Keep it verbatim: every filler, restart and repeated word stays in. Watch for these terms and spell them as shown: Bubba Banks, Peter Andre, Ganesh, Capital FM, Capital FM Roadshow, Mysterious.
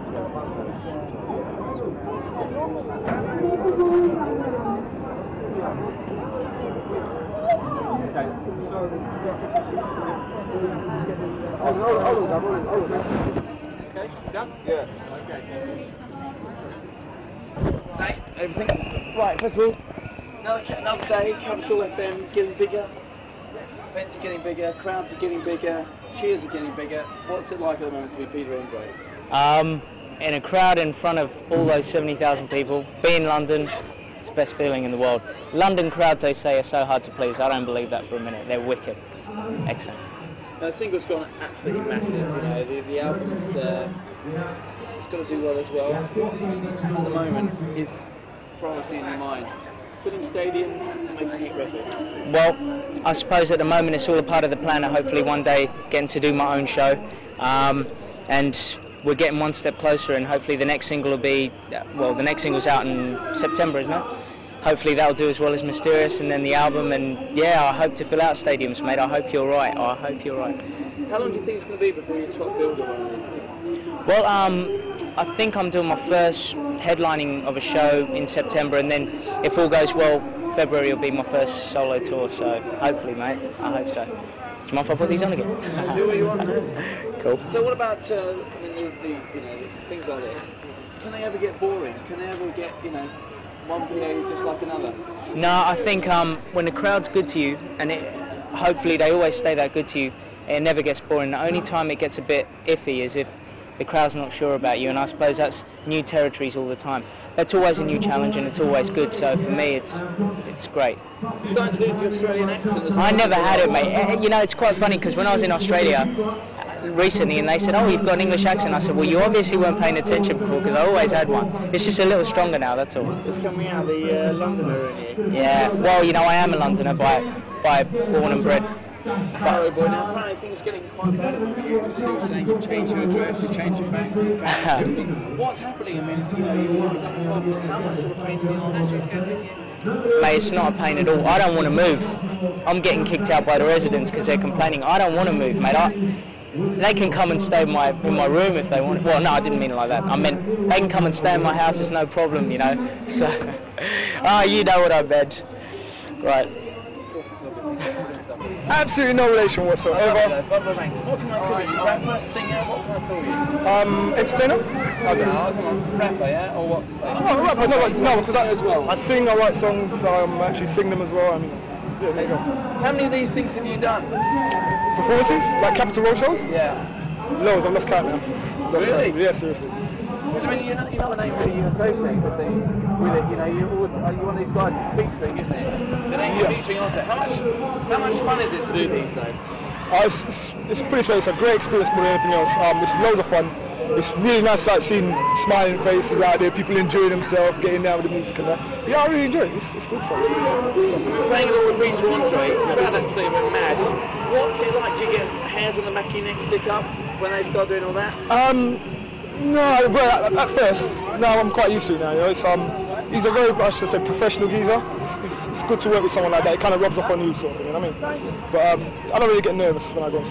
Okay, done? Yeah. Okay. Stay. Everything. Right, first of all, another, another day, Capital F M getting bigger, events are getting bigger, crowds are getting bigger, cheers are getting bigger. What's it like at the moment to be Peter Andre? Um, in a crowd in front of all those seventy thousand people, being London, it's the best feeling in the world. London crowds, they say, are so hard to please. I don't believe that for a minute. They're wicked. Excellent. Now, the single's gone absolutely massive. You know, the, the album's uh, it's got to do well as well. What at the moment is priority in your mind? Filling stadiums and making hit records? Well, I suppose at the moment it's all a part of the plan of hopefully one day getting to do my own show. Um, and we're getting one step closer, and hopefully the next single will be, well, the next single's out in September, isn't it? Hopefully that'll do as well as Mysterious, and then the album, and yeah, I hope to fill out stadiums, mate. I hope you're right. I hope you're right. How long do you think it's going to be before you top build on one of these things? Well, um, I think I'm doing my first headlining of a show in September, and then if all goes well, February will be my first solo tour, so hopefully, mate, I hope so. Do you mind if I put these on again? Do what you want, man. Cool. So what about uh, the, the, you know, things like this? Can they ever get boring? Can they ever get, you know, one P A is just like another? No, I think um, when the crowd's good to you, and it, hopefully they always stay that good to you, it never gets boring. The only time it gets a bit iffy is if the crowd's not sure about you, and I suppose that's new territories all the time. That's always a new challenge, and it's always good, so for me it's it's great. You're starting to lose your Australian accent as well. I never had it, mate. You know, it's quite funny, because when I was in Australia recently and they said, oh, you've got an English accent, I said, well, you obviously weren't paying attention before, because I always had one. It's just a little stronger now, that's all. It's coming out of the uh, Londoner in here. Yeah, well, you know, I am a Londoner by, by born and bred. Hello, boy. Now, apparently things are getting quite bad at the moment. You see what I'm saying? You've changed your address, you've changed your facts, everything. What's happening? I mean, you know, you've become a club. How much of a pain in the arse is it? Mate, it's not a pain at all. I don't want to move. I'm getting kicked out by the residents because they're complaining. I don't want to move, mate. I, they can come and stay in my, in my room if they want. Well, no, I didn't mean it like that. I meant they can come and stay in my house. It's no problem, you know. So, ah, oh, you know what I meant. Right. Absolutely no relation whatsoever. Bubba Banks. What can I call you? Rapper, singer, what can I call you? Um, entertainer? How's it? No, come on. Rapper, yeah? Or what? Oh, rapper, no, no, because I, as well. I sing, I write songs, I um, actually sing them as well. I mean, yeah, there you go. How many of these things have you done? Performances? Like Capital Road shows? Yeah. Loads, I've lost count now. Lost really? Count. Yeah, seriously. Because I mean, you're not, you're not an name really you associate with the... With it, you know, you're always uh, you're one of these guys featuring, isn't it? They ain't featuring onto it. How much, how much fun is it to do these, though? Uh, it's, it's, it's pretty special. It's a great experience more than anything else. Um, it's loads of fun. It's really nice, like seeing smiling faces out there, people enjoying themselves, getting out with the music and that. Yeah, I really enjoy it. It's, it's good stuff. Playing along with Peter Andre, the crowd absolutely went mad. What's it like? Do you get hairs on the back of your neck stick up when they start doing all that? Um, no, well, at, at first, no, I'm quite used to it now. You know, it's um. He's a very, I should say, professional geezer. It's, it's, it's good to work with someone like that. It kind of rubs off on you, sort of thing, you know what I mean? But um, I don't really get nervous when I go.